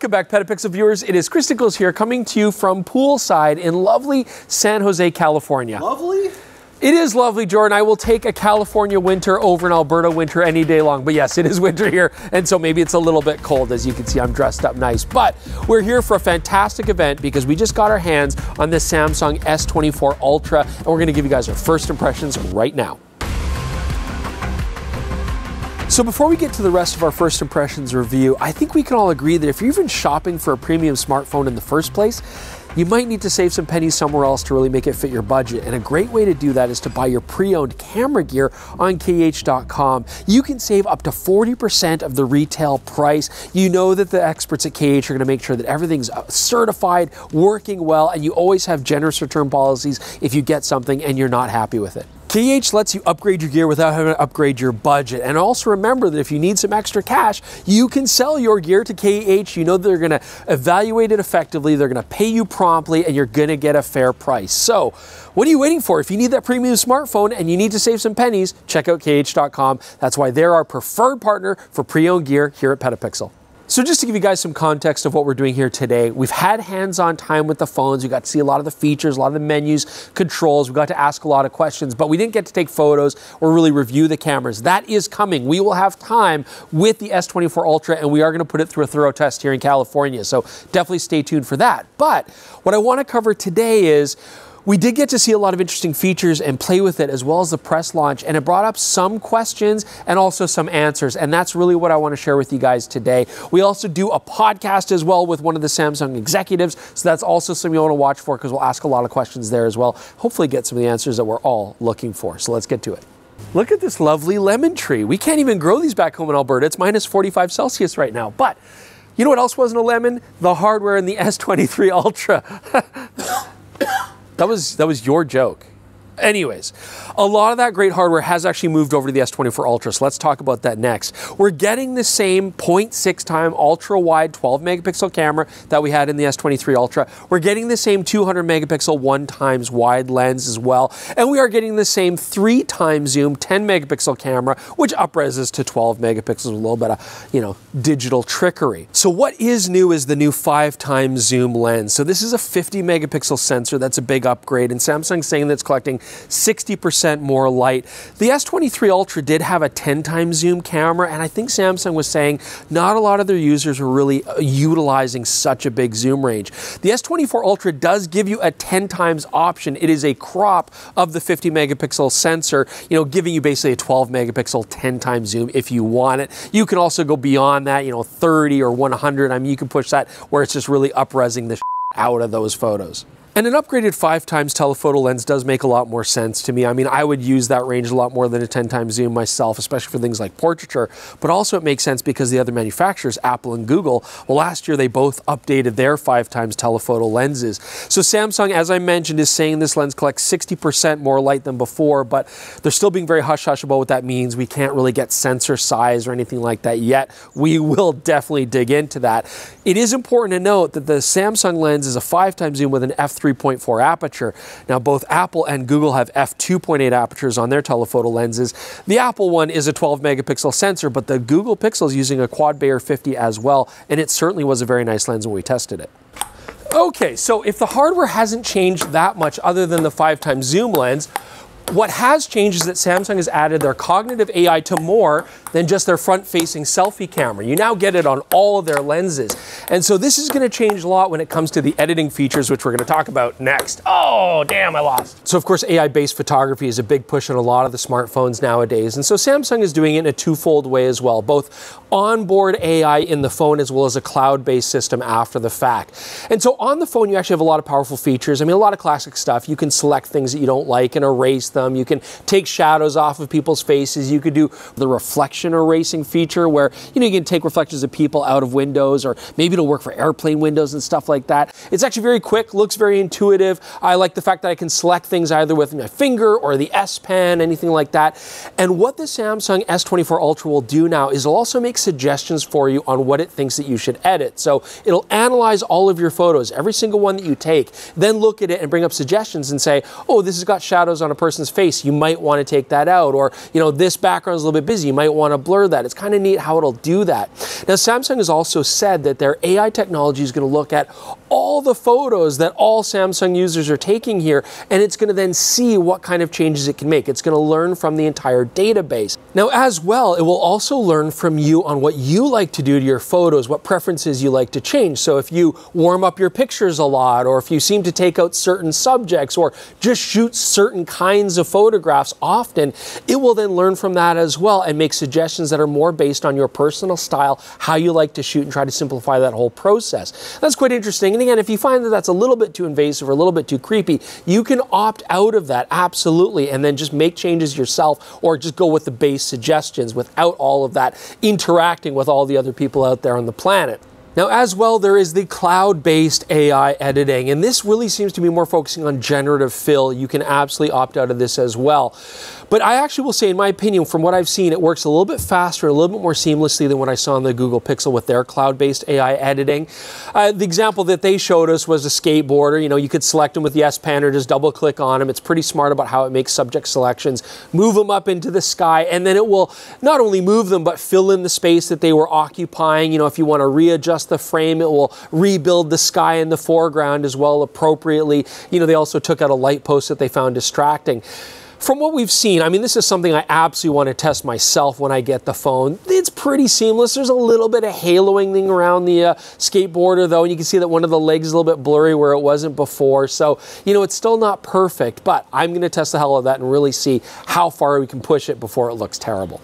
Welcome back, Petapixel viewers. It is Chris Niccolls here, coming to you from poolside in lovely San Jose, California. Lovely? It is lovely, Jordan. I will take a California winter over an Alberta winter any day long. But yes, it is winter here, and so maybe it's a little bit cold. As you can see, I'm dressed up nice. But we're here for a fantastic event because we just got our hands on this Samsung S24 Ultra, and we're going to give you guys our first impressions right now. So before we get to the rest of our first impressions review, I think we can all agree that if you're even shopping for a premium smartphone in the first place, you might need to save some pennies somewhere else to really make it fit your budget. And a great way to do that is to buy your pre-owned camera gear on KEH.com. You can save up to 40% of the retail price. You know that the experts at KEH are going to make sure that everything's certified, working well, and you always have generous return policies if you get something and you're not happy with it. KEH lets you upgrade your gear without having to upgrade your budget. And also remember that if you need some extra cash, you can sell your gear to KEH. You know they're going to evaluate it effectively, they're going to pay you promptly, and you're going to get a fair price. So what are you waiting for? If you need that premium smartphone and you need to save some pennies, check out KEH.com. That's why they're our preferred partner for pre-owned gear here at Petapixel. So just to give you guys some context of what we're doing here today, we've had hands-on time with the phones. We got to see a lot of the features, a lot of the menus, controls. We got to ask a lot of questions, but we didn't get to take photos or really review the cameras. That is coming. We will have time with the S24 Ultra, and we are going to put it through a thorough test here in California. So definitely stay tuned for that. But what I want to cover today is we did get to see a lot of interesting features and play with it, as well as the press launch, and it brought up some questions and also some answers, and that's really what I want to share with you guys today. We also do a podcast as well with one of the Samsung executives, so that's also something you want to watch for because we'll ask a lot of questions there as well. Hopefully get some of the answers that we're all looking for, so let's get to it. Look at this lovely lemon tree. We can't even grow these back home in Alberta. It's minus 45 Celsius right now, but you know what else wasn't a lemon? The hardware in the S23 Ultra. That was your joke. Anyways, a lot of that great hardware has actually moved over to the S24 Ultra, so let's talk about that next. We're getting the same 0.6x ultra-wide 12-megapixel camera that we had in the S23 Ultra. We're getting the same 200-megapixel 1x wide lens as well, and we are getting the same 3x zoom 10-megapixel camera, which upreses to 12 megapixels with a little bit of, you know, digital trickery. So what is new is the new 5x zoom lens. So this is a 50-megapixel sensor. That's a big upgrade, and Samsung's saying that's collecting 60% more light. The S23 Ultra did have a 10x zoom camera, and I think Samsung was saying not a lot of their users were really utilizing such a big zoom range. The S24 Ultra does give you a 10x option. It is a crop of the 50-megapixel sensor, you know, giving you basically a 12-megapixel 10x zoom if you want it. You can also go beyond that, you know, 30 or 100. I mean, you can push that where it's just really up-resing the shit out of those photos. And an upgraded 5x telephoto lens does make a lot more sense to me. I mean, I would use that range a lot more than a 10x zoom myself, especially for things like portraiture, but also it makes sense because the other manufacturers, Apple and Google, well, last year they both updated their 5x telephoto lenses. So Samsung, as I mentioned, is saying this lens collects 60% more light than before, but they're still being very hush-hush about what that means. We can't really get sensor size or anything like that yet. We will definitely dig into that. It is important to note that the Samsung lens is a 5x zoom with an f3.4 aperture. Now, both Apple and Google have f2.8 apertures on their telephoto lenses. The Apple one is a 12-megapixel sensor, but the Google Pixel is using a quad Bayer 50 as well, and it certainly was a very nice lens when we tested it. Okay, so if the hardware hasn't changed that much other than the 5x zoom lens, what has changed is that Samsung has added their cognitive AI to more than just their front-facing selfie camera. You now get it on all of their lenses. And so this is going to change a lot when it comes to the editing features, which we're going to talk about next. Oh, damn, I lost. So, of course, AI-based photography is a big push on a lot of the smartphones nowadays. And so Samsung is doing it in a twofold way as well, both onboard AI in the phone as well as a cloud-based system after the fact. And so on the phone, you actually have a lot of powerful features. I mean, a lot of classic stuff. You can select things that you don't like and erase them. You can take shadows off of people's faces. You could do the reflection erasing feature where, you know, you can take reflections of people out of windows, or maybe it'll work for airplane windows and stuff like that. It's actually very quick, looks very intuitive. I like the fact that I can select things either with my finger or the S Pen, anything like that. And what the Samsung S24 Ultra will do now is it'll also make suggestions for you on what it thinks that you should edit. So it'll analyze all of your photos, every single one that you take, then look at it and bring up suggestions and say, oh, this has got shadows on a person's face, you might want to take that out, or, you know, this background is a little bit busy, you might want to blur that. It's kind of neat how it'll do that. Now, Samsung has also said that their AI technology is going to look at all the photos that all Samsung users are taking here, and it's going to then see what kind of changes it can make. It's going to learn from the entire database. Now, as well, it will also learn from you on what you like to do to your photos, what preferences you like to change. So if you warm up your pictures a lot, or if you seem to take out certain subjects, or just shoot certain kinds of photographs often, it will then learn from that as well and make suggestions that are more based on your personal style, how you like to shoot, and try to simplify that whole process. That's quite interesting. And again, if you find that that's a little bit too invasive or a little bit too creepy, you can opt out of that, absolutely, and then just make changes yourself, or just go with the base suggestions without all of that interacting with all the other people out there on the planet. Now, as well, there is the cloud-based AI editing, and this really seems to be more focusing on generative fill. You can absolutely opt out of this as well. But I actually will say, in my opinion, from what I've seen, it works a little bit faster, a little bit more seamlessly than what I saw on the Google Pixel with their cloud-based AI editing. The example that they showed us was a skateboarder. You know, you could select them with the S Pen or just double-click on them. It's pretty smart about how it makes subject selections, move them up into the sky, and then it will not only move them, but fill in the space that they were occupying. You know, if you want to readjust the frame, it will rebuild the sky in the foreground as well appropriately. You know, they also took out a light post that they found distracting. From what we've seen, I mean, this is something I absolutely want to test myself when I get the phone. It's pretty seamless. There's a little bit of haloing around the skateboarder, though, and you can see that one of the legs is a little bit blurry where it wasn't before. So, you know, it's still not perfect, but I'm going to test the hell out of that and really see how far we can push it before it looks terrible.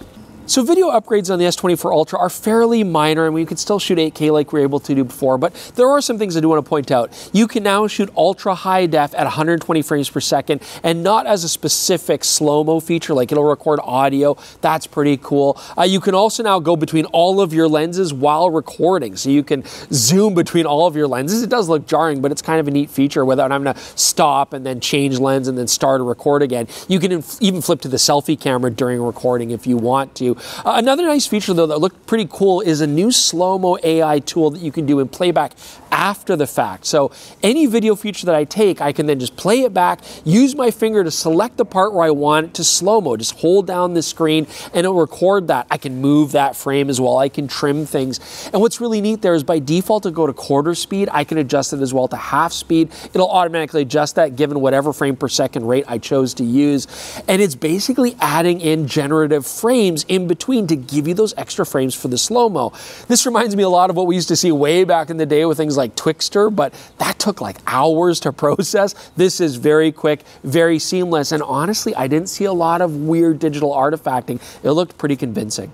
So video upgrades on the S24 Ultra are fairly minor, and we can still shoot 8K like we were able to do before, but there are some things I do want to point out. You can now shoot ultra high def at 120 frames per second, and not as a specific slow-mo feature, like it'll record audio. That's pretty cool. You can also now go between all of your lenses while recording, so you can zoom between all of your lenses. It does look jarring, but it's kind of a neat feature without having to stop and then change lens and then start to record again. You can even flip to the selfie camera during recording if you want to. Another nice feature, though, that looked pretty cool is a new slow-mo AI tool that you can do in playback after the fact. So any video feature that I take, I can then just play it back, use my finger to select the part where I want it to slow-mo, just hold down the screen, and it'll record that. I can move that frame as well. I can trim things. And what's really neat there is by default, it'll go to quarter speed. I can adjust it as well to half speed. It'll automatically adjust that given whatever frame per second rate I chose to use. And it's basically adding in generative frames in between to give you those extra frames for the slow-mo. This reminds me a lot of what we used to see way back in the day with things like Twixtor, but that took like hours to process. This is very quick, very seamless, and honestly, I didn't see a lot of weird digital artifacting. It looked pretty convincing.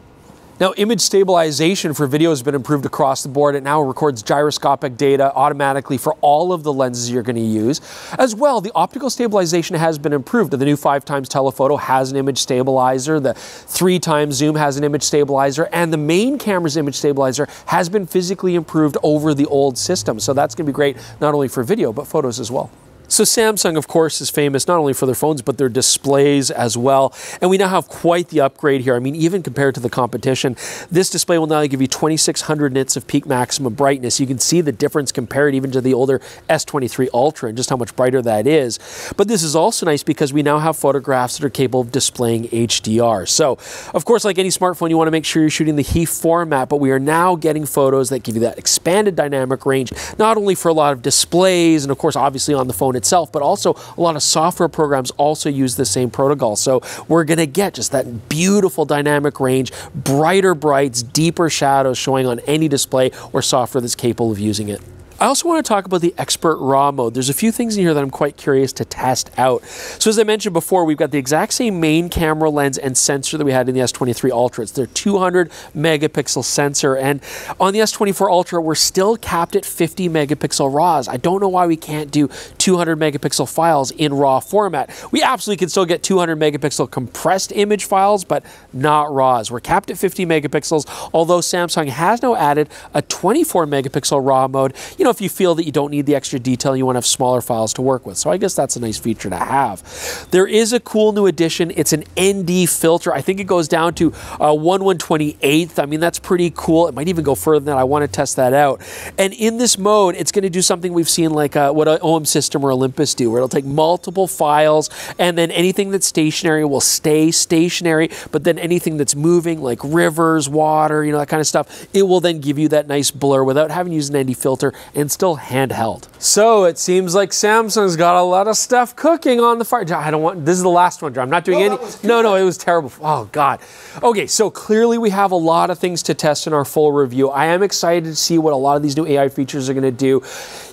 Now, image stabilization for video has been improved across the board. It now records gyroscopic data automatically for all of the lenses you're going to use. As well, the optical stabilization has been improved. The new 5x telephoto has an image stabilizer. The 3x zoom has an image stabilizer. And the main camera's image stabilizer has been physically improved over the old system. So that's going to be great not only for video, but photos as well. So Samsung, of course, is famous not only for their phones, but their displays as well. And we now have quite the upgrade here. I mean, even compared to the competition, this display will now give you 2600 nits of peak maximum brightness. You can see the difference compared even to the older S23 Ultra and just how much brighter that is. But this is also nice because we now have photographs that are capable of displaying HDR. So, of course, like any smartphone, you want to make sure you're shooting the HEIF format, but we are now getting photos that give you that expanded dynamic range, not only for a lot of displays and, of course, obviously on the phone itself, but also a lot of software programs also use the same protocol. So we're going to get just that beautiful dynamic range, brighter brights, deeper shadows showing on any display or software that's capable of using it. I also want to talk about the Expert Raw mode. There's a few things in here that I'm quite curious to test out. So as I mentioned before, we've got the exact same main camera lens and sensor that we had in the S23 Ultra. It's their 200 megapixel sensor. And on the S24 Ultra, we're still capped at 50 megapixel RAWs. I don't know why we can't do 200 megapixel files in RAW format. We absolutely can still get 200 megapixel compressed image files, but not RAWs. We're capped at 50 megapixels, although Samsung has now added a 24 megapixel RAW mode. You know, know, if you feel that you don't need the extra detail, you want to have smaller files to work with. So I guess that's a nice feature to have. There is a cool new addition. It's an ND filter. I think it goes down to 1/128th. I mean, that's pretty cool. It might even go further than that. I want to test that out. And in this mode, it's going to do something we've seen like what an OM system or Olympus do, where it'll take multiple files, and then anything that's stationary will stay stationary, but then anything that's moving, like rivers, water, you know, that kind of stuff, it will then give you that nice blur without having to use an ND filter, and still handheld. So it seems like Samsung's got a lot of stuff cooking on the fire. I don't want, this is the last one, I'm not doing any. No, it was terrible. Oh God. Okay, so clearly we have a lot of things to test in our full review. I am excited to see what a lot of these new AI features are going to do.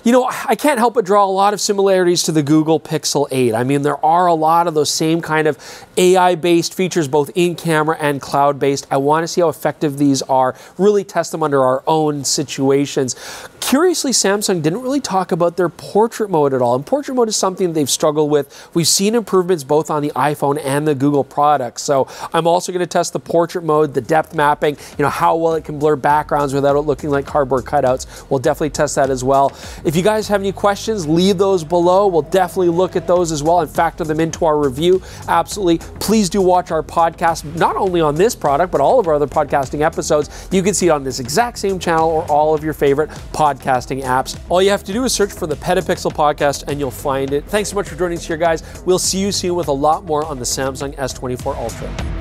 You know, I can't help but draw a lot of similarities to the Google Pixel 8. I mean, there are a lot of those same kind of AI-based features, both in-camera and cloud-based. I want to see how effective these are, really test them under our own situations. Curiously, Samsung didn't really talk about their portrait mode at all, and portrait mode is something they've struggled with. We've seen improvements both on the iPhone and the Google products, so I'm also going to test the portrait mode, the depth mapping, you know, how well it can blur backgrounds without it looking like cardboard cutouts. We'll definitely test that as well. If you guys have any questions, leave those below. We'll definitely look at those as well and factor them into our review. Absolutely. Please do watch our podcast, not only on this product, but all of our other podcasting episodes. You can see it on this exact same channel or all of your favorite podcasting apps. All you have to do is search for the Petapixel podcast and you'll find it. Thanks so much for joining us here, guys. We'll see you soon with a lot more on the Samsung S24 Ultra.